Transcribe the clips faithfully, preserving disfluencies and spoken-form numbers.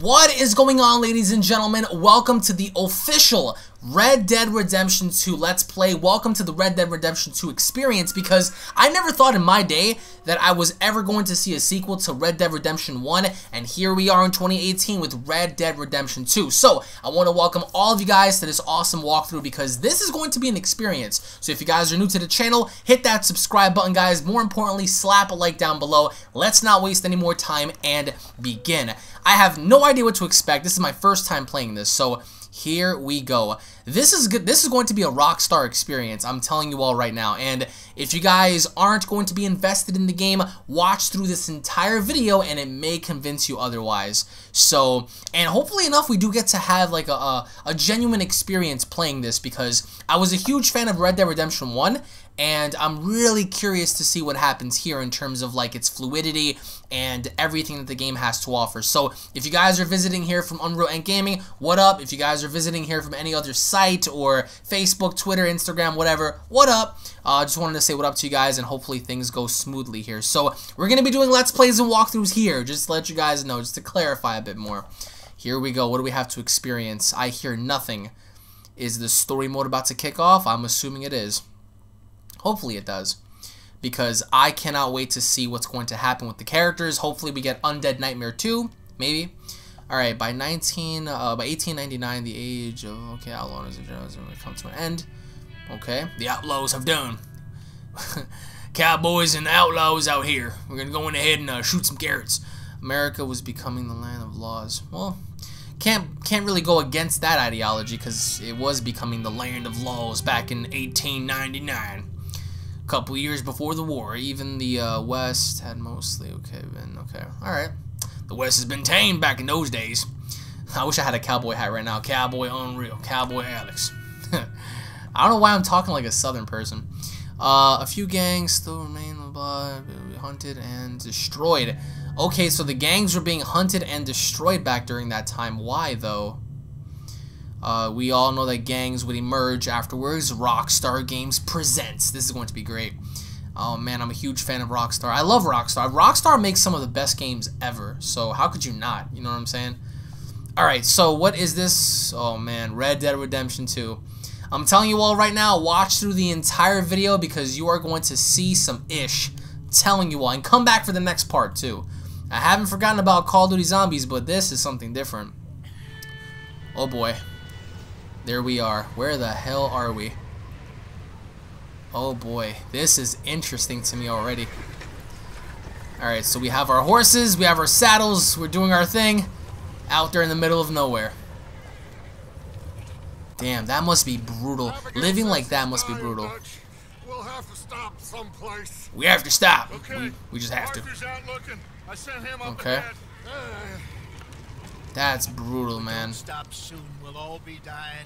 What is going on, ladies and gentlemen? Welcome to the official Red Dead Redemption two Let's Play. Welcome to the Red Dead Redemption two experience, because I never thought in my day that I was ever going to see a sequel to Red Dead Redemption one, and here we are in twenty eighteen with Red Dead Redemption two. So I want to welcome all of you guys to this awesome walkthrough, because this is going to be an experience. So if you guys are new to the channel, hit that subscribe button, guys. More importantly, slap a like down below. Let's not waste any more time and begin. I have no idea what to expect. This is my first time playing this, so here we go. This is good. This is going to be a Rockstar experience, I'm telling you all right now. And if you guys aren't going to be invested in the game, watch through this entire video and it may convince you otherwise. So, and hopefully enough, we do get to have like a, a, a genuine experience playing this, because I was a huge fan of Red Dead Redemption one. And I'm really curious to see what happens here in terms of like its fluidity and everything that the game has to offer. So if you guys are visiting here from Unreal Ent Gaming, what up? If you guys are visiting here from any other site or Facebook, Twitter, Instagram, whatever, what up? I uh, just wanted to say what up to you guys, and hopefully things go smoothly here. So we're going to be doing Let's Plays and walkthroughs here, just to let you guys know, just to clarify a bit more. Here we go. What do we have to experience? I hear nothing. Is the story mode about to kick off? I'm assuming it is. Hopefully it does, because I cannot wait to see what's going to happen with the characters. Hopefully we get Undead Nightmare two, maybe. All right, by nineteen, uh, by eighteen ninety-nine, the age of okay outlaws and generals will come to an end. Okay, the outlaws have done. Cowboys and outlaws out here. We're gonna go in ahead and uh, shoot some carrots. America was becoming the land of laws. Well, can't can't really go against that ideology, because it was becoming the land of laws back in eighteen ninety-nine. Couple years before the war, even the uh, West had mostly okay been okay. All right, the West has been tamed back in those days. I wish I had a cowboy hat right now. Cowboy Unreal, Cowboy Alex. I don't know why I'm talking like a Southern person. Uh, a few gangs still remain alive, hunted and destroyed. Okay, so the gangs were being hunted and destroyed back during that time. Why though? Uh, we all know that gangs would emerge afterwards. Rockstar Games presents. This is going to be great. Oh man, I'm a huge fan of Rockstar. I love Rockstar. Rockstar makes some of the best games ever. So how could you not? You know what I'm saying? Alright, so what is this? Oh man, Red Dead Redemption two. I'm telling you all right now, watch through the entire video, because you are going to see some ish. I'm telling you all. And come back for the next part too. I haven't forgotten about Call of Duty Zombies, but this is something different. Oh boy. There we are. Where the hell are we? Oh boy, this is interesting to me already. Alright, so we have our horses, we have our saddles, we're doing our thing out there in the middle of nowhere. Damn, that must be brutal. Living like that must be brutal. We'll have to stop someplace. We have to stop. Okay. We, we just have to. I sent him up okay. That's brutal, man. Stop soon. We'll all be dying.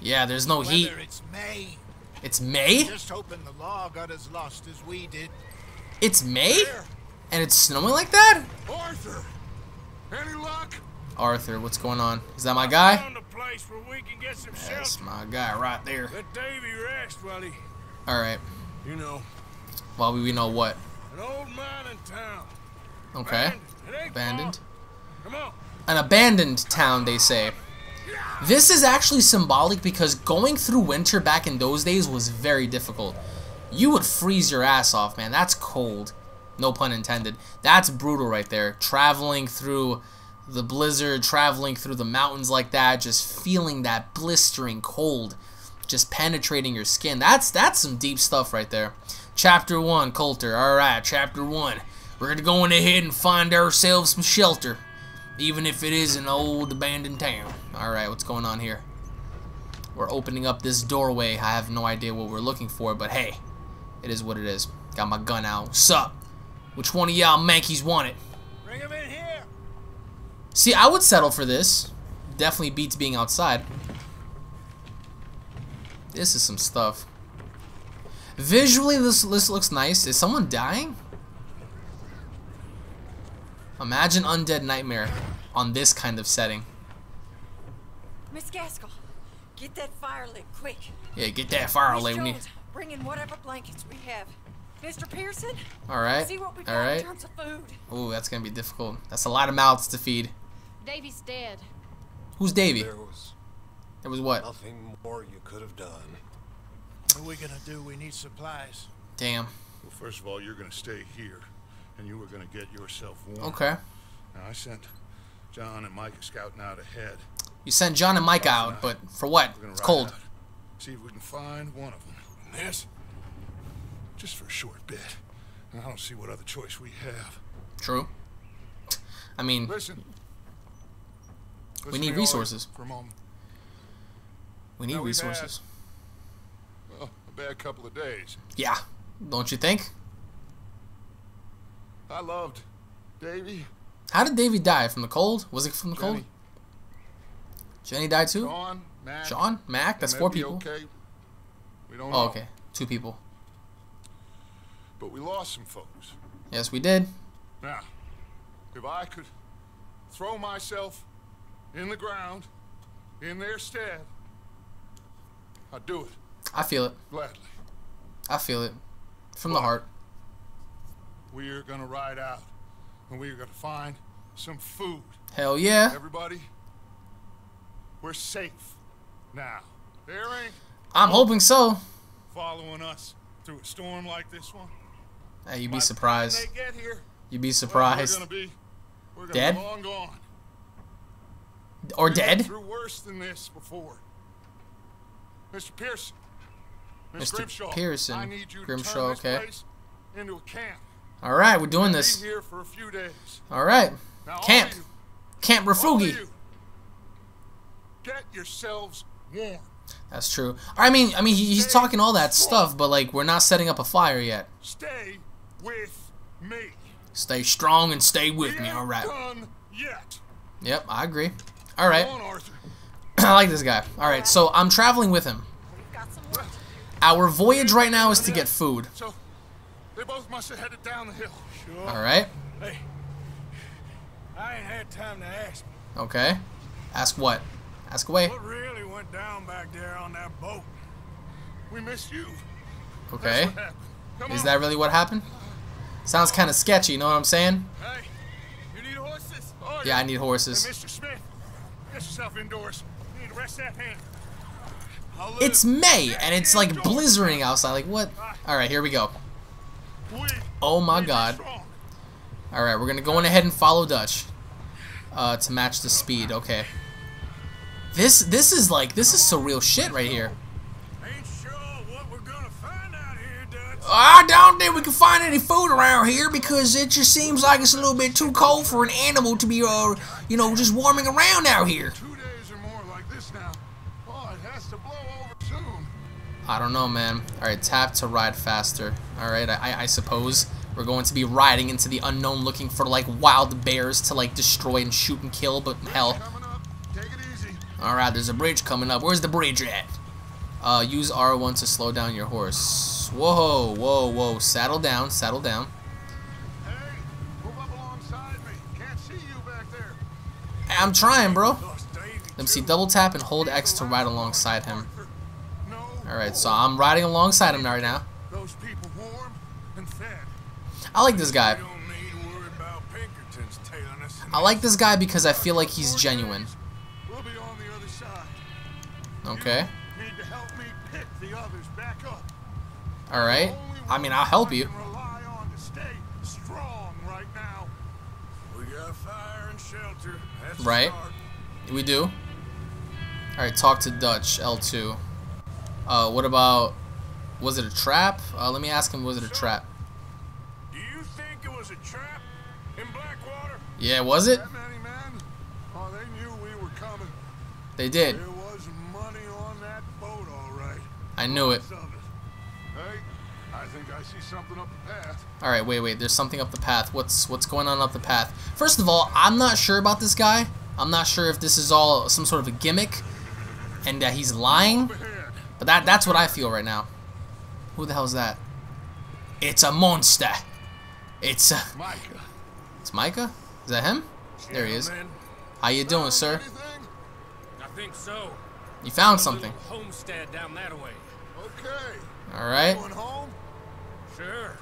Yeah, there's no heat. It's May. It's May? Just hoping the law got as lost as we did. It's May? And it's snowing like that? Arthur. Any luck? Arthur, what's going on? Is that my guy? That's my guy right there. Let Davey rest, buddy. All right. You know. Well, we know what. An old mine in town. Okay. Abandoned. Come on. An abandoned town, they say. This is actually symbolic, because going through winter back in those days was very difficult. You would freeze your ass off, man. That's cold. No pun intended. That's brutal right there. Traveling through the blizzard, traveling through the mountains like that, just feeling that blistering cold, just penetrating your skin. That's that's some deep stuff right there. Chapter one, Coulter. All right, chapter one. We're gonna go in ahead and find ourselves some shelter. Even if it is an old abandoned town. Alright, what's going on here? We're opening up this doorway. I have no idea what we're looking for, but hey, it is what it is. Got my gun out. Sup? Which one of y'all mankeys want it? Bring him in here. See, I would settle for this. Definitely beats being outside. This is some stuff. Visually, this, this looks nice. Is someone dying? Imagine Undead Nightmare on this kind of setting. Miss Gaskell, get that fire lit quick. Yeah, get that fire lit. We need. Bring in whatever blankets we have. Mister Pearson. All right. See what we got in terms of food. Ooh, that's gonna be difficult. That's a lot of mouths to feed. Davy's dead. Who's Davy? There was, there was what? Nothing more you could have done. What are we gonna do? We need supplies. Damn. Well, first of all, you're gonna stay here, and you were gonna get yourself warm. Okay. Now I sent John and Mike scouting out ahead. You sent John and Mike out, but for what? It's cold. Out. See if we can find one of them. And this, just for a short bit. And I don't see what other choice we have. True. I mean, listen. We need resources. For a moment. We need resources. Had, well, a bad couple of days. Yeah, don't you think? I loved Davy. How did Davy die? From the cold? Was it from the Jenny. cold? Jenny died too? John, Mac. John, Mac? That's four people. Okay. We don't oh, know. okay. Two people. But we lost some folks. Yes, we did. Now, if I could throw myself in the ground, in their stead, I'd do it. I feel it. Gladly. I feel it. From but the heart. We're going to ride out, and we're going to find some food. Hell yeah. Everybody, we're safe now. There ain't I'm hoping so. Following us through a storm like this one. Hey, you'd be surprised. You'd be surprised. We're gonna be, we're gonna dead? Be long gone. Or We've dead? Through worse than this before. Mister Pearson. Mister Grimshaw, Pearson. I need you Grimshaw, to turn this okay. place into a camp. All right, we're doing we're this. Be here for a few days. All right. Now, camp. All you, Camp Refugi. You, get yourselves warm. That's true. I mean, I mean, he, he's talking all that stuff, but like, we're not setting up a fire yet. Stay with me. Stay strong and stay with me, alright. Yep, I agree. Alright. I like this guy. Alright, so I'm traveling with him. Our voyage right now is to get food. So they both must have headed down the hill. Sure. Alright. Hey, I ain't had time to ask. Okay. Ask what? Ask away. What really went down back there on that boat? We missed you. Okay. Is on. that really what happened? Sounds kind of sketchy, you know what I'm saying? Hey, you need horses? Oh, yeah, I need horses. Hey, Mister Smith, get yourself indoors. You need to rest that hand. It's May, and it's like blizzarding outside. Like, what? All right, here we go. Oh, my God. All right, we're going to go on ahead and follow Dutch uh, to match the speed. Okay. This this is like, this is surreal shit right here. Ain't sure what we're gonna find out here, Dutch. I don't think we can find any food around here because it just seems like it's a little bit too cold for an animal to be, uh, you know, just warming around out here. Two days or more like this now. Oh, it has to blow over soon. I don't know, man. All right, tap to ride faster. All right, I I suppose we're going to be riding into the unknown, looking for like wild bears to like destroy and shoot and kill. But hell. Alright, there's a bridge coming up. Where's the bridge at? Uh, use R one to slow down your horse. Whoa, whoa, whoa. Saddle down, saddle down. Hey, move up alongside me. Can't see you back there. I'm trying, bro. Let me see. Double tap and hold X to ride alongside him. Alright, so I'm riding alongside him right now. I like this guy. I like this guy because I feel like he's genuine. Okay. Need to help me pick the others back up. All right. I mean, I'll help you. Rely on to stay strong right now. We got fire and shelter. Right. We do. All right. Talk to Dutch. L two. Uh, what about? Was it a trap? Uh, let me ask him. Was it a trap? Do you think it was a trap in Blackwater? Yeah. Was it? That many men? Oh, they knew we were coming. They did. I knew it. Alright, wait, wait. There's something up the path. What's what's going on up the path? First of all, I'm not sure about this guy. I'm not sure if this is all some sort of a gimmick and that he's lying. But that that's what I feel right now. Who the hell is that? It's a monster. It's a... Micah. It's Micah? Is that him? There he is. How you doing, sir? I think so. You found something. Homestead down that way. Okay. All right. Going home? Sure.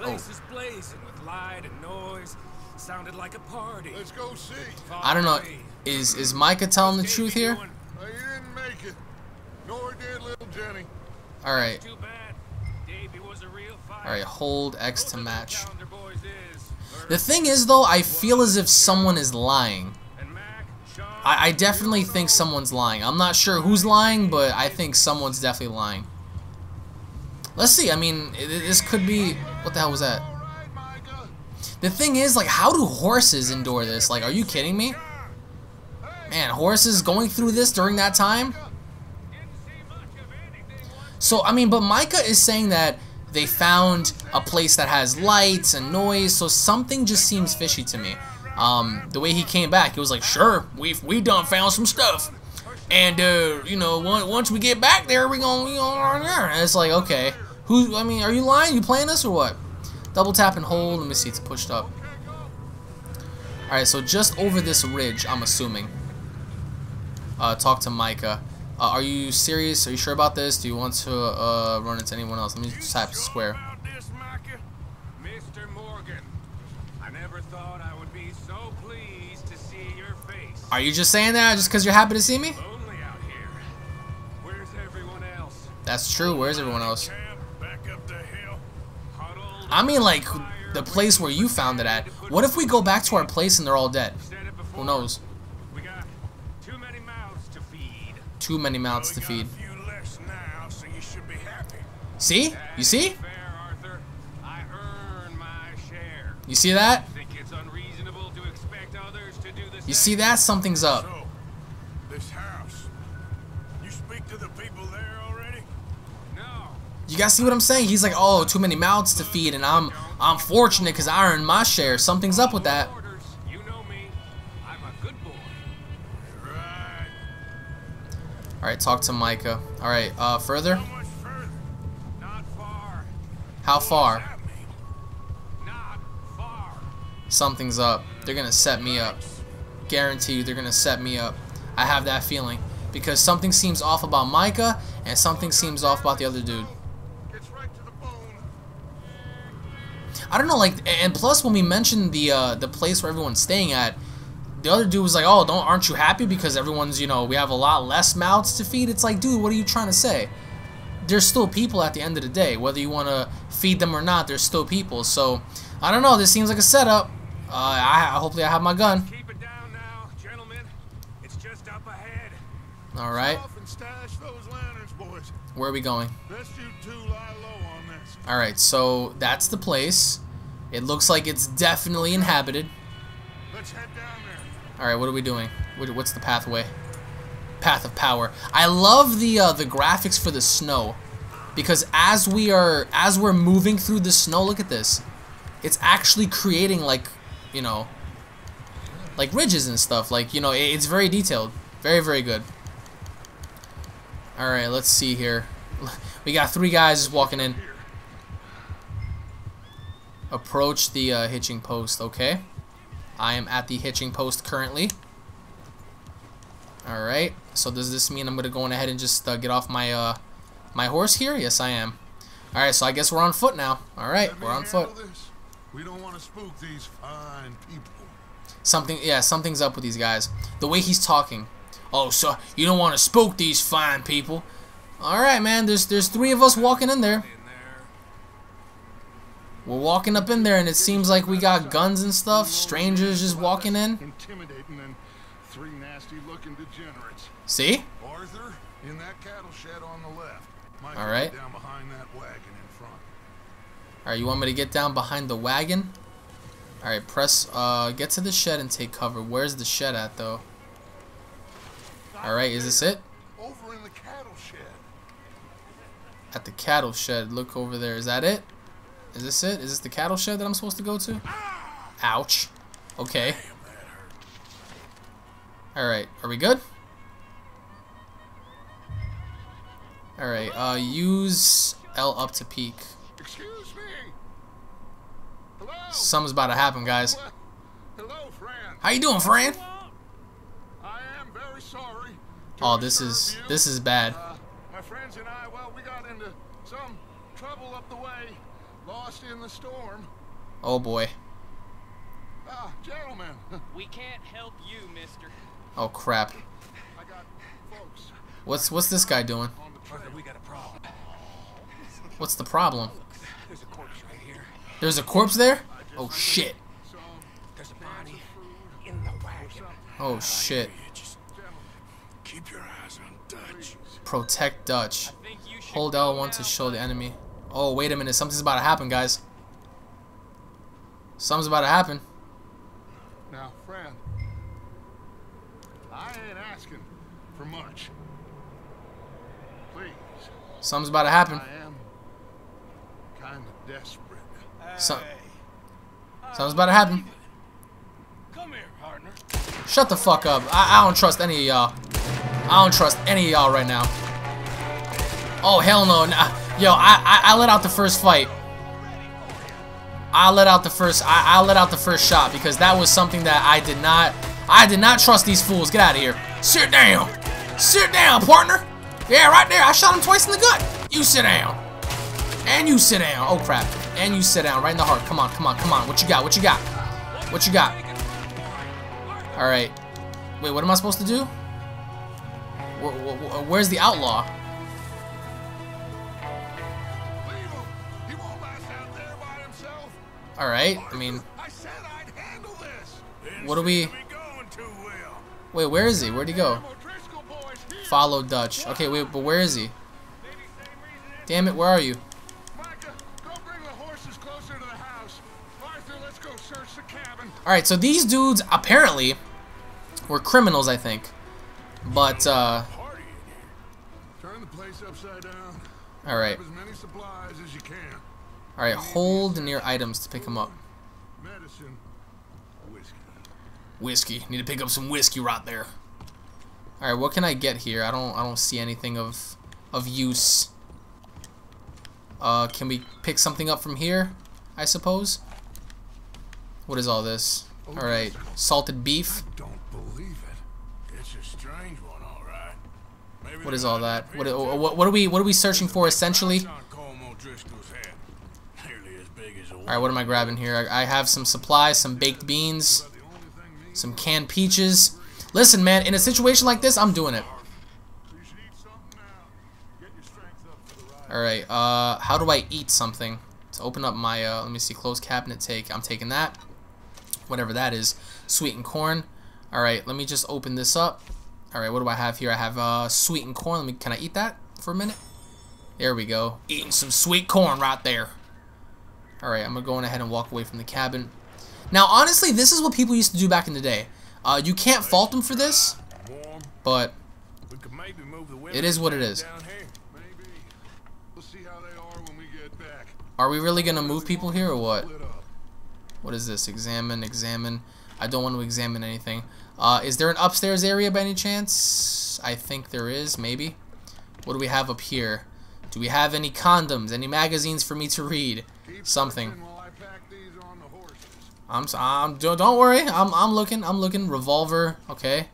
Place oh. is blazing with light and noise. Sounded like a party. Let's go see. I don't know. Is is Micah telling the truth here? I didn't make it. Nor did little Jenny. All right. Too bad. Davey was a real fighter. All right. Hold X to match. The thing is, though, I feel as if someone is lying. I, I definitely think someone's lying. I'm not sure who's lying, but I think someone's definitely lying. Let's see. I mean, it, this could be... What the hell was that? The thing is, like, how do horses endure this? Like, are you kidding me? Man, horses going through this during that time? So, I mean, but Micah is saying that they found a place that has lights and noise, so something just seems fishy to me. Um, the way he came back, it was like, sure, we we done found some stuff. And, uh, you know, once we get back there, we're gonna... And it's like, okay, who, I mean, are you lying? You playing this or what? Double tap and hold. Let me see, it's pushed up. Alright, so just over this ridge, I'm assuming. Uh, talk to Micah. Uh, are you serious? Are you sure about this? Do you want to uh, run into anyone else? Let me just type square. This, Mister Morgan. I never thought I would be so pleased to see your face. Are you just saying that just because you're happy to see me? Lonely out here. Where's everyone else? That's true. Where's everyone else? I mean, like, the place where you found it at. What if we go back to our place and they're all dead? Who knows? We got too many mouths to feed. Too many mouths to feed. See? You see? You see that? You see that? Something's up. You guys see what I'm saying? He's like, oh, too many mouths to feed, and I'm I'm fortunate because I earned my share. Something's up with that. Alright, talk to Micah. Alright, uh, further? How far? Something's up. They're going to set me up. Guarantee you they're going to set me up. I have that feeling. Because something seems off about Micah, and something seems off about the other dude. I don't know, like, and plus when we mentioned the uh, the place where everyone's staying at, the other dude was like, "Oh, don't aren't you happy because everyone's, you know, we have a lot less mouths to feed?" It's like, dude, what are you trying to say? There's still people at the end of the day, whether you want to feed them or not. There's still people, so I don't know. This seems like a setup. Uh, I, I hopefully I have my gun. Keep it down now, gentlemen. It's just up ahead. All right. Where are we going? Alright, so that's the place. It looks like it's definitely inhabited. Alright, what are we doing? What's the pathway? Path of power. I love the uh, the graphics for the snow. Because as we are as we're moving through the snow, look at this. It's actually creating, like, you know, like ridges and stuff. Like, you know, it's very detailed. Very, very good. Alright, let's see here. We got three guys just walking in. Approach the uh, hitching post, okay. I am at the hitching post currently. Alright, so does this mean I'm going to go on ahead and just uh, get off my uh, my horse here? Yes, I am. Alright, so I guess we're on foot now. Alright, we're on foot. We don't want to spook these fine people. Something, yeah, something's up with these guys. The way he's talking. Oh, so you don't want to spook these fine people. Alright, man, there's, there's three of us walking in there. We're walking up in there, and it seems like we got guns and stuff. Strangers just walking in. Intimidating and three nasty-looking degenerates. See? Arthur, in that cattle shed on the left. All right. Down behind that wagon in front. All right, you want me to get down behind the wagon? All right, press. Uh, get to the shed and take cover. Where's the shed at, though? All right, is this it? Over in the cattle shed. At the cattle shed. Look over there. Is that it? Is this it? Is this the cattle shed that I'm supposed to go to? Ouch. Okay. Alright, are we good? Alright, uh, use L up to peek. Excuse me. Something's about to happen, guys. Hello, friend. How you doing, friend? I am very sorry. Oh, this is this is bad. My friends and I, well, we got into some trouble up the way. Lost in the storm. Oh boy. Ah, gentlemen. We can't help you, mister. Oh crap. I got folks. What's what's this guy doing? Arthur, we got a problem. What's the problem? There's a corpse right here. There's a corpse there? Oh shit. There's a body in the wagon. Oh shit. Keep your eyes on Dutch. Protect Dutch. Hold L one to show the enemy. Oh wait a minute, something's about to happen, guys. Something's about to happen. Now, friend, I ain't asking for much. Please. Something's about to happen. I am kind of desperate. So something's about to happen. Come here, partner. Shut the fuck up. I, I don't trust any of y'all. I don't trust any of y'all right now. Oh hell no! Nah. Yo, I, I I let out the first fight. I let out the first I, I let out the first shot because that was something that I did not I did not trust these fools. Get out of here. Sit down. Sit down, partner. Yeah, right there. I shot him twice in the gut. You sit down. And you sit down. Oh crap. And you sit down right in the heart. Come on, come on, come on. What you got? What you got? What you got? Alright. Wait, what am I supposed to do? Where, where, where's the outlaw? All right. I mean, I said I'd handle this. What do we? Wait, where is he? Where'd he go? Follow Dutch. Okay, wait, but where is he? Damn it, where are you? All right, so these dudes apparently were criminals, I think. But uh. Turn the place upside down. All right. As many supplies as you can. Alright, hold near items to pick them up. Medicine, whiskey. Whiskey. Need to pick up some whiskey right there. Alright, what can I get here? I don't I don't see anything of of use. Uh can we pick something up from here, I suppose? What is all this? Alright. Salted beef. I don't believe it. It's a strange one, alright. Maybe what is all that? What, what what are we what are we searching for essentially? Alright, what am I grabbing here? I, I have some supplies, some baked beans, some canned peaches. Listen, man, in a situation like this, I'm doing it. Alright, uh, how do I eat something? Let's open up my, uh, let me see, closed cabinet take. I'm taking that. Whatever that is. Sweetened corn. Alright, let me just open this up. Alright, what do I have here? I have, uh, sweetened corn. Let me, can I eat that for a minute? There we go. Eating some sweet corn right there. Alright, I'm going to go on ahead and walk away from the cabin. Now, honestly, this is what people used to do back in the day. Uh, you can't fault them for this, but it is what it is. Are we really going to move people here or what? What is this? Examine, examine. I don't want to examine anything. Uh, is there an upstairs area by any chance? I think there is, maybe. What do we have up here? Do we have any condoms, any magazines for me to read? Something. I'm. I'm. Don't worry. I'm. I'm looking. I'm looking. Revolver. Okay.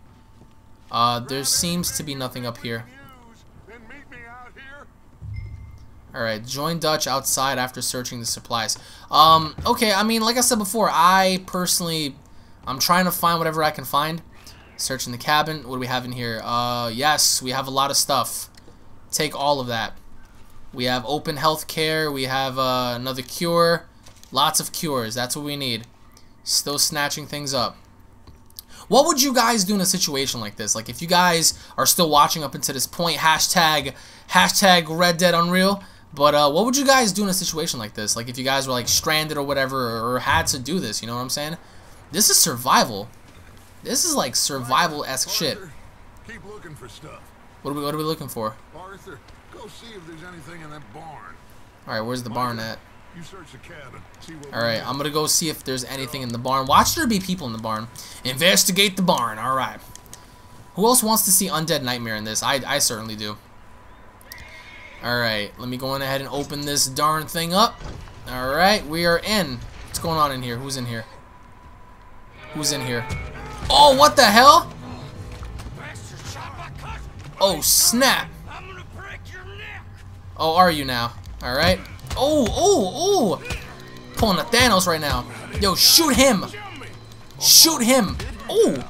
Uh. There seems to be nothing up here. All right. Join Dutch outside after searching the supplies. Um. Okay. I mean, like I said before, I personally, I'm trying to find whatever I can find. Searching the cabin. What do we have in here? Uh. Yes. We have a lot of stuff. Take all of that. We have open health care. We have uh, another cure. Lots of cures. That's what we need. Still snatching things up. What would you guys do in a situation like this? Like, if you guys are still watching up until this point, hashtag, hashtag Red Dead Unreal. But uh, what would you guys do in a situation like this? Like, if you guys were, like, stranded or whatever or had to do this. You know what I'm saying? This is survival. This is, like, survival-esque shit. Keep looking for stuff. What are we, what are we looking for? Arthur. Go see if there's anything in that barn. All right, where's the barn at? You search the cabin. See what all right, I'm gonna go see if there's anything in the barn. Watch there be people in the barn. Investigate the barn. All right. Who else wants to see Undead Nightmare in this? I I certainly do. All right, let me go on ahead and open this darn thing up. All right, we are in. What's going on in here? Who's in here? Who's in here? Oh, what the hell? Oh snap! Oh, are you now? All right. Oh, oh, oh! Pulling a Thanos right now. Yo, shoot him! Shoot him! Oh!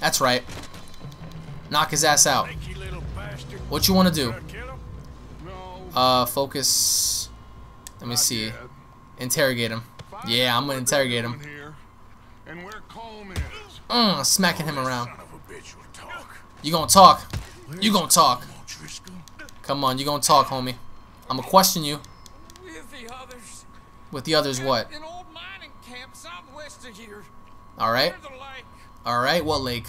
That's right. Knock his ass out. What you want to do? Uh, focus. Let me see. Interrogate him. Yeah, I'm gonna interrogate him. Mm, smacking him around. You gonna talk. You gonna talk. Come on, you gonna talk, homie. I'm gonna question you. With the others what? Alright. Alright, what lake?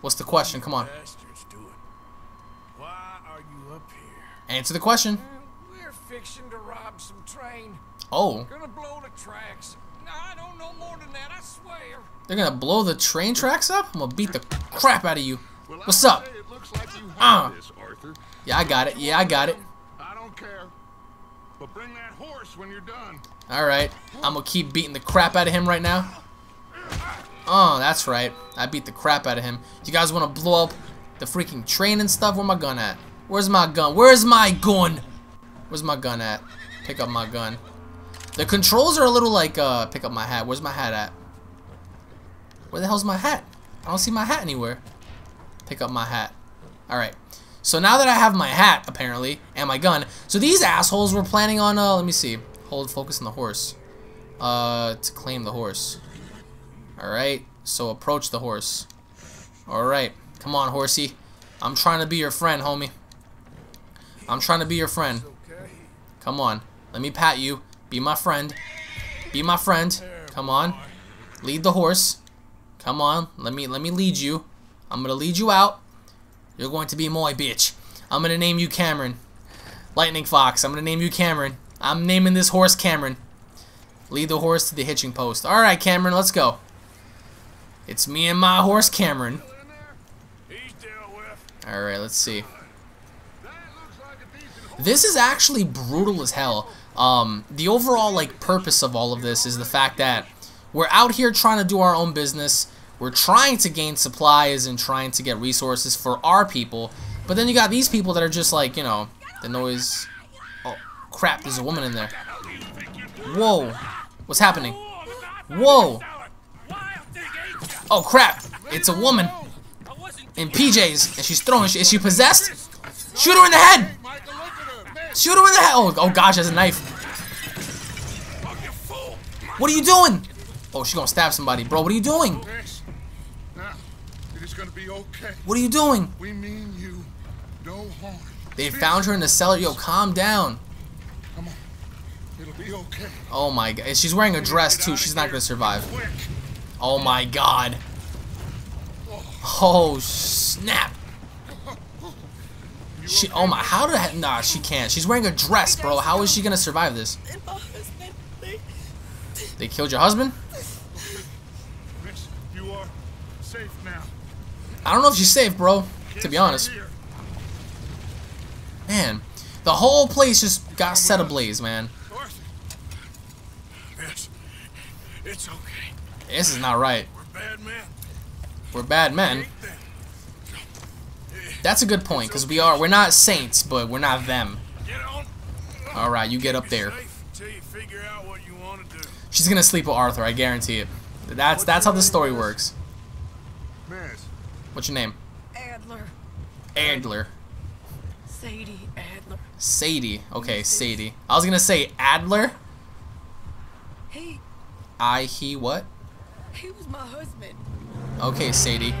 What's the question? Come on. Answer the question. We're fixing to rob some train. Oh. Gonna blow the tracks. No, I don't know more than that, I swear. They're gonna blow the train tracks up? I'm gonna beat the crap out of you. Well, what's up? It looks like you uh. this, Arthur. Yeah, I got it. Yeah, I got it. I don't care. But bring that horse when you're done. Alright. I'm gonna keep beating the crap out of him right now. Oh, that's right. I beat the crap out of him. You guys wanna blow up the freaking train and stuff? Where my gun at? Where's my gun? Where's my gun? Where's my gun at? Pick up my gun. The controls are a little like, uh, pick up my hat. Where's my hat at? Where the hell's my hat? I don't see my hat anywhere. Pick up my hat. Alright. So now that I have my hat, apparently, and my gun. So these assholes were planning on, uh, let me see. Hold focus on the horse. Uh, to claim the horse. Alright. So approach the horse. Alright. Come on, horsey. I'm trying to be your friend, homie. I'm trying to be your friend. Come on. Let me pat you. Be my friend. Be my friend. Come on. Lead the horse. Come on. Let me let me lead you. I'm gonna lead you out. You're going to be my bitch. I'm gonna name you Cameron. Lightning Fox. I'm gonna name you Cameron. I'm naming this horse Cameron. Lead the horse to the hitching post. Alright, Cameron, let's go. It's me and my horse Cameron. Alright, let's see. This is actually brutal as hell. Um, the overall like purpose of all of this is the fact that we're out here trying to do our own business. We're trying to gain supplies and trying to get resources for our people. But then you got these people that are just like, you know, the noise. Oh, crap, there's a woman in there. Whoa. What's happening? Whoa. Oh, crap. It's a woman in P Js. And she's throwing shit. Is she possessed? Shoot her in the head. Shoot him in the head! Oh, oh gosh, there's a knife. What are you doing? Oh, she's gonna stab somebody. Bro, what are you doing? What are you doing? We mean you no harm. They found her in the cellar. Yo, calm down. Come on. It'll be okay. Oh my god. She's wearing a dress too. She's not gonna survive. Oh my god. Oh, snap. She, oh my, how did I, nah, she can't. She's wearing a dress, bro. How is she gonna survive this? They killed your husband? I don't know if she's safe, bro, to be honest. Man, the whole place just got set ablaze, man. This is not right. We're bad men. That's a good point, because we are, we're not saints, but we're not them. Alright, you get up there. She's gonna sleep with Arthur, I guarantee it. That's that's how the story works. What's your name? Adler. Adler. Sadie Adler. Sadie. Okay, Sadie. I was gonna say Adler. He. I, he, what? He was my husband. Okay, Sadie.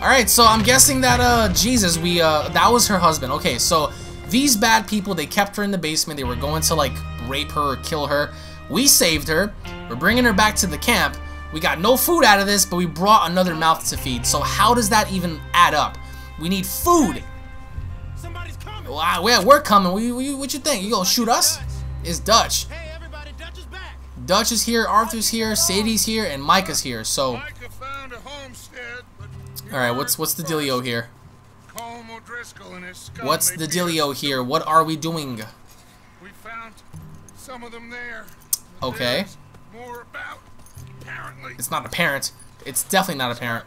Alright, so I'm guessing that, uh, Jesus, we, uh, that was her husband. Okay, so these bad people, they kept her in the basement. They were going to, like, rape her or kill her. We saved her. We're bringing her back to the camp. We got no food out of this, but we brought another mouth to feed. So how does that even add up? We need food. Somebody's coming. Wow, yeah, we're coming. We, we, what you think? You gonna shoot us? It's Dutch. Hey, everybody, Dutch is back. Dutch is here, Arthur's here, Sadie's here, and Micah's here, so... Micah found a homestead. Alright, what's what's the dealio here? What's the dealio here? What are we doing? We found some of them there. Okay. More about, apparently. It's not apparent. It's definitely not apparent.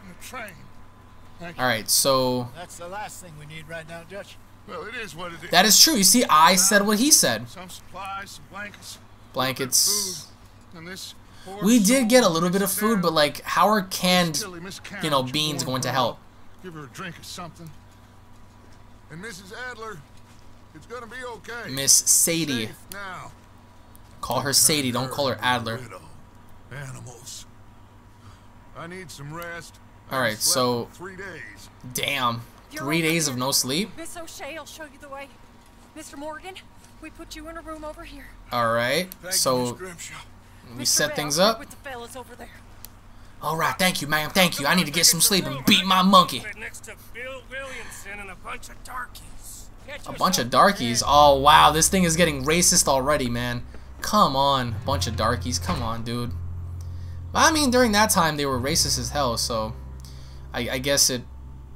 Alright, so that's the last thing we need right now, Dutch. Well, it is what it is. That is true. You see, I said what he said. Some supplies, blankets. Blankets. We did get a little bit of food, but like, how are canned, you know, beans going to help? Give her a drink or something. And Missus Adler, it's gonna be okay. Miss Sadie. Now. Call her Sadie. Don't call her Adler. Animals. I need some rest. All right, so three days. Damn, three days of no sleep. Miss O'Shea will show you the way. Mister Morgan, we put you in a room over here. All right, so we set things up. All right, thank you, ma'am. Thank you. I need to get some sleep and beat my monkey. A bunch of darkies. Oh wow, this thing is getting racist already, man. Come on, a bunch of darkies. Come on, dude. I mean, during that time they were racist as hell, so. I, I guess it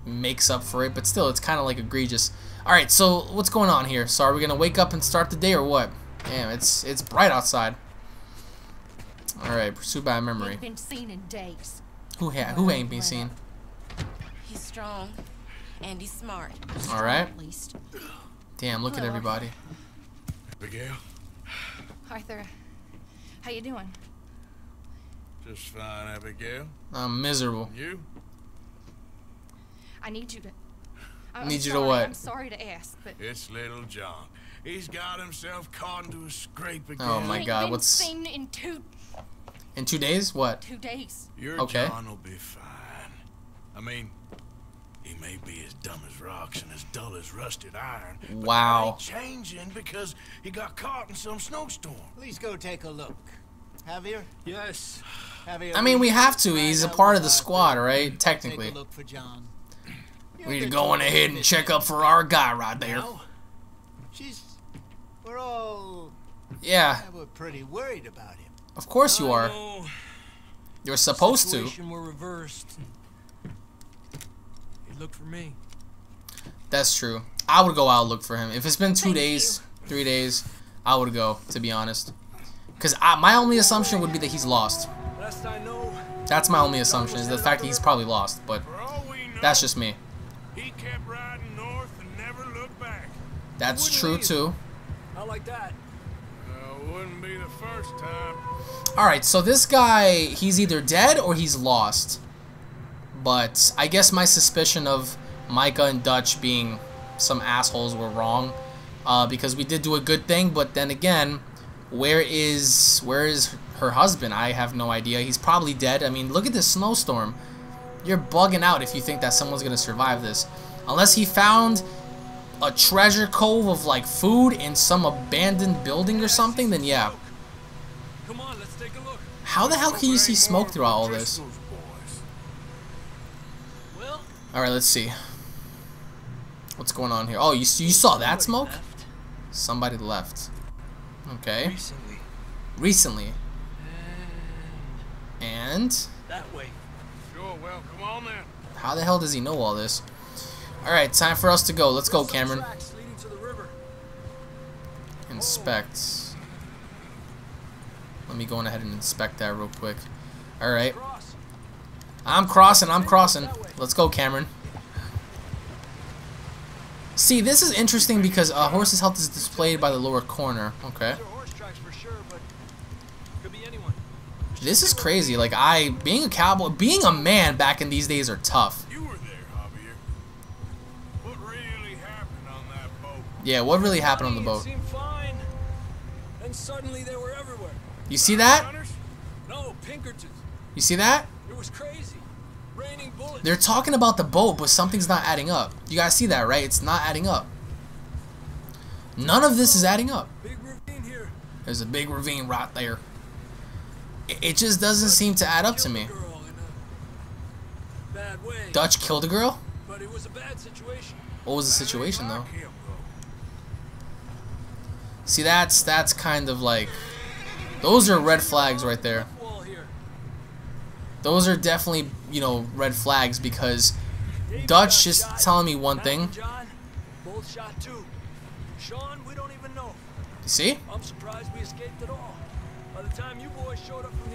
makes up for it, but still, it's kind of like egregious. All right, so what's going on here? So are we gonna wake up and start the day or what? Damn, it's it's bright outside. All right, pursued by a memory. Been seen in days. Who yeah, who ain't been seen? He's strong, and he's smart. All right. At least. Damn, look Hello, at everybody. Abigail. Arthur, how you doing? Just fine, Abigail. I'm miserable. You? I need you to. I need you sorry, to what? I'm sorry to ask, but it's little John. He's got himself caught into a scrape again. Oh my God! Been what's seen in two? In two days? What? Two days. Your okay. John will be fine. I mean, he may be as dumb as rocks and as dull as rusted iron. But wow. He ain't changing because he got caught in some snowstorm. Please go take a look. Javier? Yes. Javier. I mean, we have to. He's a part of the squad, right? Technically. Take a look for John. We need to go on ahead and check up for our guy right there. She's, we're all, yeah, we're pretty worried about him. Of course you are. You're supposed to. Were reversed. He looked for me. That's true. I would go out look for him. If it's been two days, three days, I would go. To be honest, because my only assumption would be that he's lost. That's my only assumption is the fact that he's probably lost, but that's just me. He kept riding north and never looked back. That's true too. I like that. No, wouldn't be the first time. All right, so this guy, he's either dead or he's lost. But I guess my suspicion of Micah and Dutch being some assholes were wrong, uh, because we did do a good thing. But then again, where is where is her husband? I have no idea. He's probably dead. I mean, look at this snowstorm. You're bugging out if you think that someone's gonna survive this. Unless he found a treasure cove of like food in some abandoned building or something, then yeah. Come on, let's take a look. How the hell can you see smoke throughout all this? All right, let's see. What's going on here? Oh, you you saw that smoke? Somebody left. Okay. Recently. Recently. And. That way. Well, come on then. How the hell does he know all this? All right, time for us to go. Let's go, Cameron. Inspect. Let me go on ahead and inspect that real quick. All right. I'm crossing. I'm crossing. Let's go, Cameron. See, this is interesting because a uh, horse's health is displayed by the lower corner. Okay. This is crazy. Like I, being a cowboy, being a man back in these days are tough. You were there, Javier. What really happened on that boat? Yeah, what really happened on the boat? It seemed fine, and suddenly they were everywhere. You see that? No, Pinkertons. You see that? It was crazy. Raining bullets. They're talking about the boat, but something's not adding up. You guys see that, right? It's not adding up. None of this is adding up. Big ravine here. There's a big ravine right there. It just doesn't seem to add up to me. Dutch killed a girl? But it was a bad situation. What was the situation though? See, that's that's kind of like, those are red flags right there. Those are definitely, you know, red flags because Dutch is telling me one thing. You see? I'm surprised we escaped at all.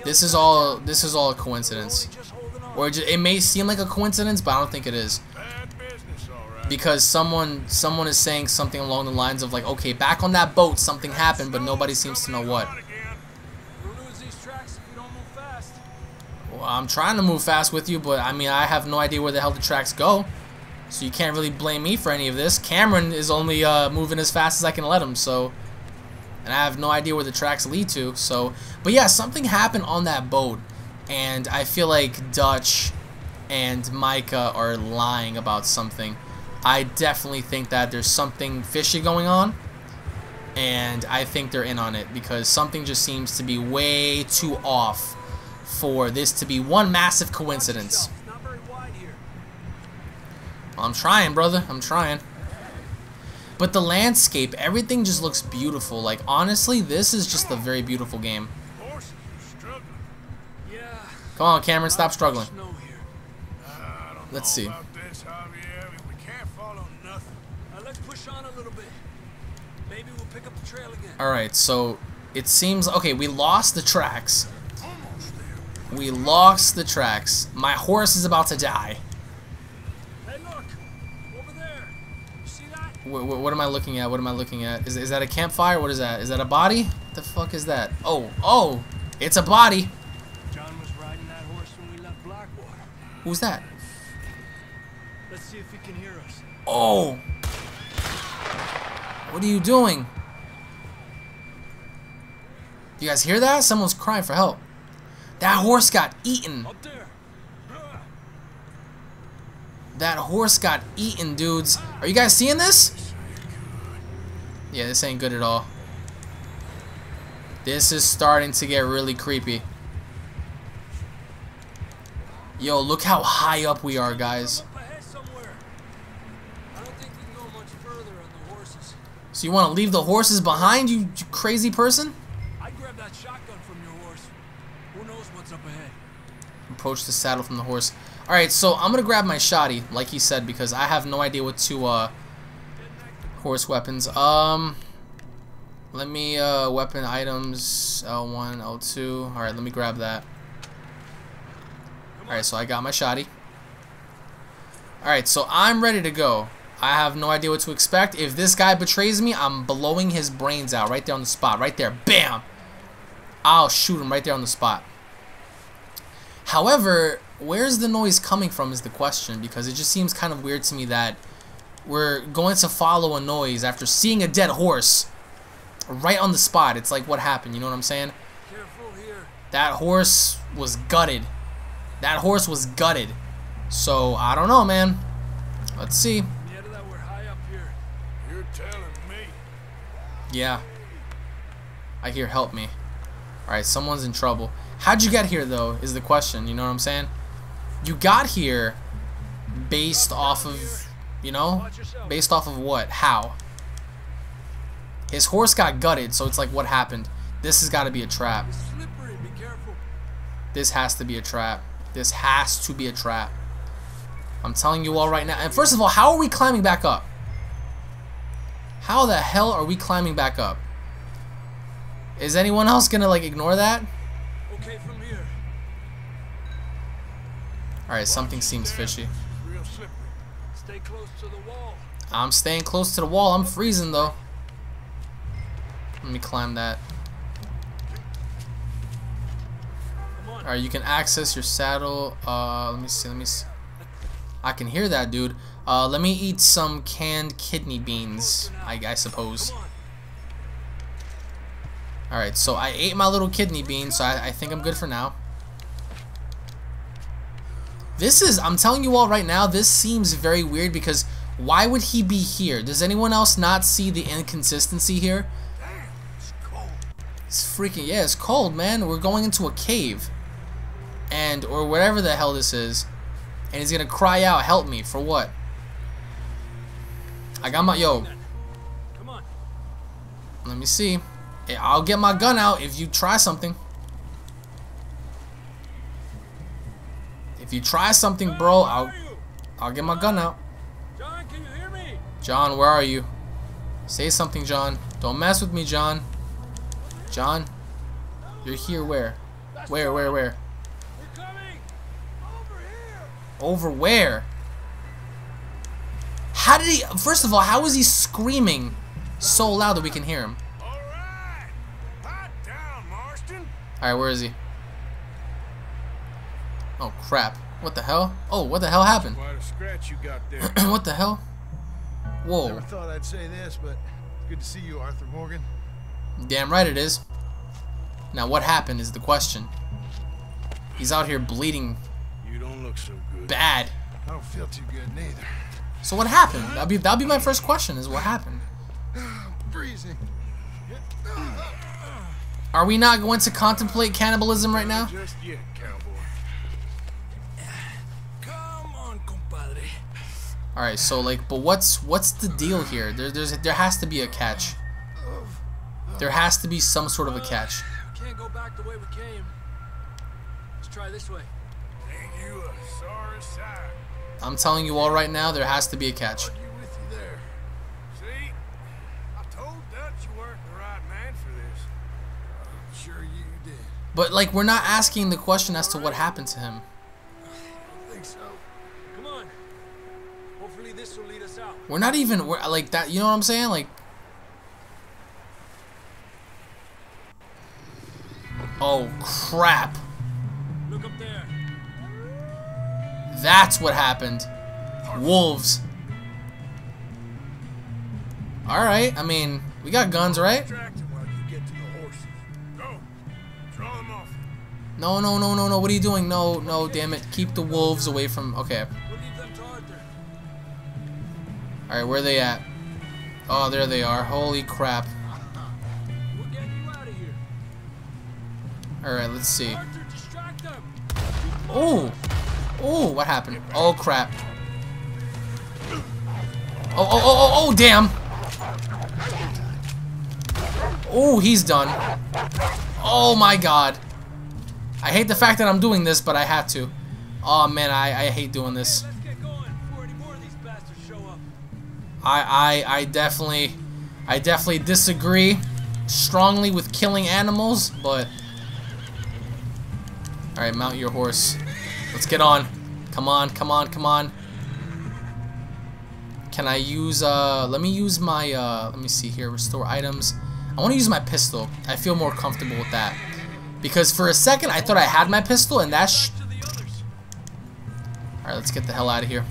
This is all. This is all a coincidence, or just, it may seem like a coincidence, but I don't think it is. Because someone, someone is saying something along the lines of like, okay, back on that boat, something happened, but nobody seems to know what. I'm trying to move fast with you, but I mean, I have no idea where the hell the tracks go. So you can't really blame me for any of this. Cameron is only uh, moving as fast as I can let him, so... And I have no idea where the tracks lead to, so... But yeah, something happened on that boat. And I feel like Dutch and Micah are lying about something. I definitely think that there's something fishy going on. And I think they're in on it, because something just seems to be way too off for this to be one massive coincidence. I'm trying, brother. I'm trying. But the landscape, everything just looks beautiful. Like, honestly, this is just a very beautiful game. Come on, Cameron, stop struggling. Let's see. Alright, so it seems... Okay, we lost the tracks. We lost the tracks. My horse is about to die. What, what, what am I looking at? What am I looking at? Is, is that a campfire? What is that? Is that a body? What the fuck is that? Oh, oh! It's a body! John was riding that horse when we left Blackwater. Who's that? Let's see if he can hear us. Oh! What are you doing? You guys hear that? Someone's crying for help. That horse got eaten. Up there. That horse got eaten, dudes. Are you guys seeing this? Yeah, this ain't good at all. This is starting to get really creepy. Yo, look how high up we are, guys. So you want to leave the horses behind, you crazy person? I grabbed that shotgun from your horse. Who knows what's up ahead? Approach the saddle from the horse. Alright, so I'm going to grab my shotty, like he said, because I have no idea what to, uh, horse weapons. Um, let me, uh, weapon items, L one, L two. Alright, let me grab that. Alright, so I got my shotty. Alright, so I'm ready to go. I have no idea what to expect. If this guy betrays me, I'm blowing his brains out right there on the spot. Right there. Bam! I'll shoot him right there on the spot. However... Where's the noise coming from is the question, because it just seems kind of weird to me that we're going to follow a noise after seeing a dead horse right on the spot. It's like, what happened? You know what I'm saying? Careful here. That horse was gutted. That horse was gutted. So, I don't know, man. Let's see. Yeah, that we're high up here. You're telling me. Yeah. I hear help me. Alright, someone's in trouble. How'd you get here, though, is the question. You know what I'm saying? You got here based off of, you know, based off of what? How? His horse got gutted, so it's like, what happened? This has got to be a trap. This has to be a trap. This has to be a trap. I'm telling you all right now. And first of all, how are we climbing back up? How the hell are we climbing back up? Is anyone else gonna, like, ignore that? Okay, from here. Alright, something seems fishy. Real slippery. Stay close to the wall. I'm staying close to the wall. I'm freezing, though. Let me climb that. Alright, you can access your saddle. Uh, let me see. Let me see. I can hear that, dude. Uh, let me eat some canned kidney beans, I, I suppose. Alright, so I ate my little kidney bean, so I, I think I'm good for now. This is, I'm telling you all right now, this seems very weird, because why would he be here? Does anyone else not see the inconsistency here? Damn, it's cold. It's freaking, yeah, it's cold, man. We're going into a cave. And, or whatever the hell this is. And he's gonna cry out, help me, for what? I got my, yo. Come on. Let me see. I'll get my gun out if you try something. If you try something, bro, I'll I'll get my gun out. John, can you hear me? John, where are you? Say something, John. Don't mess with me, John. John, you're here where? Where, where, where? We're coming. Over here. Over where? How did he, first of all, how is he screaming so loud that we can hear him? Alright, where is he? Oh crap. What the hell? Oh, what the hell happened? Quite a scratch you got there. What the hell? Whoa. Never thought I'd say this, but it's good to see you, Arthur Morgan. Damn right it is. Now what happened is the question. He's out here bleeding. You don't look so good. Bad. I don't feel too good neither. So what happened? That'll be that'll be my first question, is what happened. Freezing. Are we not going to contemplate cannibalism right now? Just yet, cowboy. Come on, compadre. All right, so like, but what's what's the deal here? There there's there has to be a catch. There has to be some sort of a catch. We can't go back the way we came. Let's try this way. I'm telling you all right now, there has to be a catch. But like, we're not asking the question as to what happened to him. We're not even we're, like that. You know what I'm saying? Like, oh crap! Look up there. That's what happened. Wolves. All right. I mean, we got guns, right? No, no, no, no, no. What are you doing? No, no, damn it. Keep the wolves away from... Okay. Alright, where are they at? Oh, there they are. Holy crap. Alright, let's see. Oh! Oh, what happened? Oh, crap. Oh, oh, oh, oh, oh, damn! Oh, he's done. Oh, my God. I hate the fact that I'm doing this, but I have to. Oh man, I, I hate doing this. Hey, let's get going before any more of these bastards show up. I, I I definitely I definitely disagree strongly with killing animals, but alright, mount your horse. Let's get on. Come on, come on, come on. Can I use uh let me use my uh let me see here, restore items. I wanna use my pistol. I feel more comfortable with that. Because for a second, I thought I had my pistol, and that's... Sh Alright, let's get the hell out of here.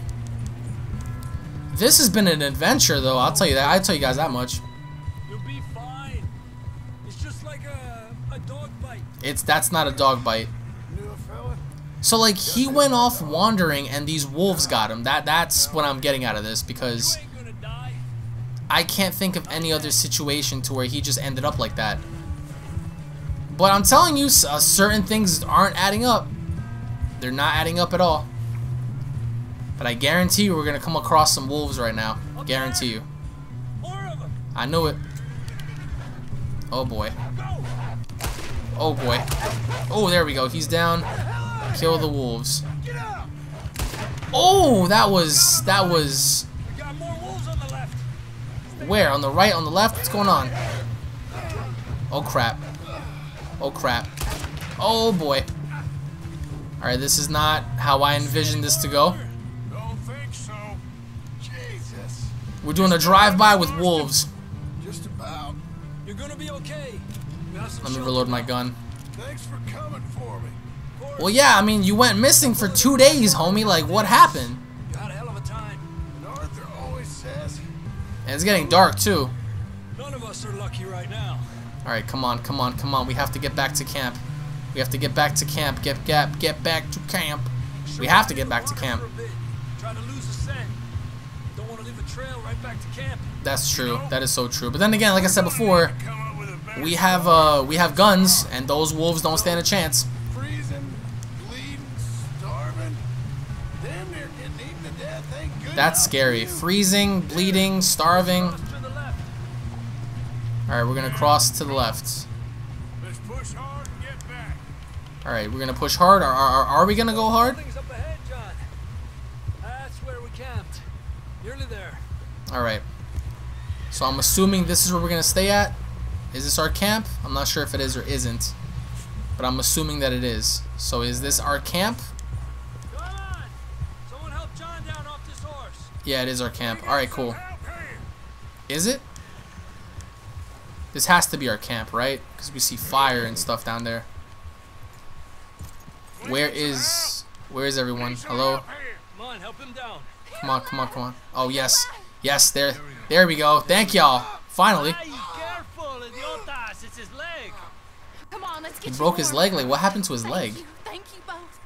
This has been an adventure, though. I'll tell you that. I'll tell you guys that much. You'll be fine. It's just like a, a dog bite. It's, that's not a dog bite. So, like, he went off wandering, and these wolves got him. That That's what I'm getting out of this, because... I can't think of any other situation to where he just ended up like that. But I'm telling you, uh, certain things aren't adding up. They're not adding up at all. But I guarantee you we're going to come across some wolves right now. Guarantee you. I knew it. Oh, boy. Oh, boy. Oh, there we go. He's down. Kill the wolves. Oh, that was... That was... Where? On the right? On the left? What's going on? Oh, crap. Oh crap. Oh boy. Alright, this is not how I envisioned this to go. Don't think so. Jesus. We're doing a drive-by with wolves. Just about. You're gonna be okay. Let me reload my gun. Thanks for coming for me. Well yeah, I mean you went missing for two days, homie. Like what happened? You had a hell of a time. And Arthur always says. And it's getting dark too. None of us are lucky right now. Alright, come on, come on, come on. We have to get back to camp. We have to get back to camp. Get get, get back to camp. We have to get back to camp. That's true. That is so true. But then again, like I said before, we have uh we have guns and those wolves don't stand a chance. That's scary. Freezing, bleeding, starving. Alright, we're going to cross to the left. Let's push hard and get back. Alright, we're going to push hard. Are, are, are we going to go hard? Alright. So I'm assuming this is where we're going to stay at. Is this our camp? I'm not sure if it is or isn't. But I'm assuming that it is. So is this our camp? Come on. Someone help John down off this horse. Yeah, it is our camp. Alright, cool. Is it? This has to be our camp, right? Because we see fire and stuff down there. Where is... Where is everyone? Hello? Come on, help him down. Come on, come on, come on. Oh, yes. Yes, there there we go. Thank y'all. Finally. He broke his leg. Like, what happened to his leg? Thank you both.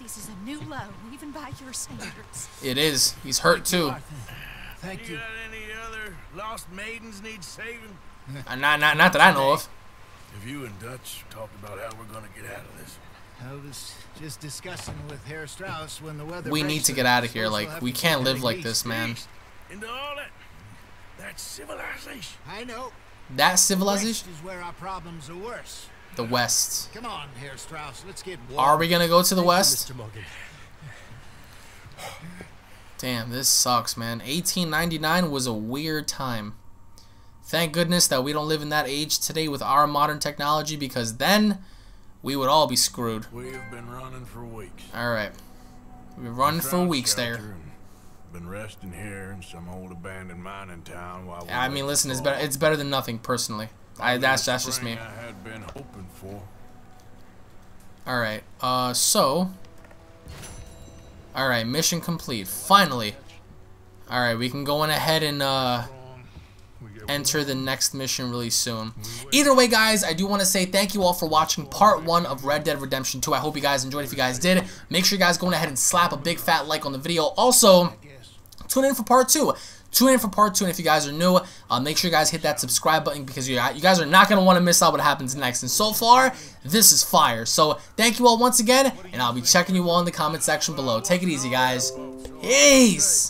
This is a new low, even by your standards. It is. He's hurt too. Thank you. You got any other lost maidens need saving? Not, not, not that I know of. If you and Dutch talked about how we're gonna get out of this. I was just discussing with Herr Strauss when the weather. We need to get out of here. Like, we can't live like this, man. Into all that, that civilization. I know. That civilization is where our problems are worse. The West. Come on, Herr Strauss. Let's get warm. Are we gonna go to the West? Damn, this sucks, man. eighteen ninety-nine was a weird time. Thank goodness that we don't live in that age today with our modern technology, because then we would all be screwed. We have been running for weeks. All right, we've been running for weeks there. Been resting here in some old abandoned mining town while we I mean, listen, it's better. It's better than nothing, personally. I that's that's just me. I had been hoping for. All right. Uh, so. All right, mission complete. Finally. All right, we can go on ahead and uh. enter the next mission really soon. Either way, guys, I do want to say thank you all for watching part one of Red Dead Redemption two. I hope you guys enjoyed. If you guys did, make sure you guys go ahead and slap a big fat like on the video. Also, tune in for part two. Tune in for part two, and if you guys are new, uh, make sure you guys hit that subscribe button, because you, you guys are not going to want to miss out what happens next. And so far, this is fire. So thank you all once again, and I'll be checking you all in the comment section below. Take it easy, guys. Peace.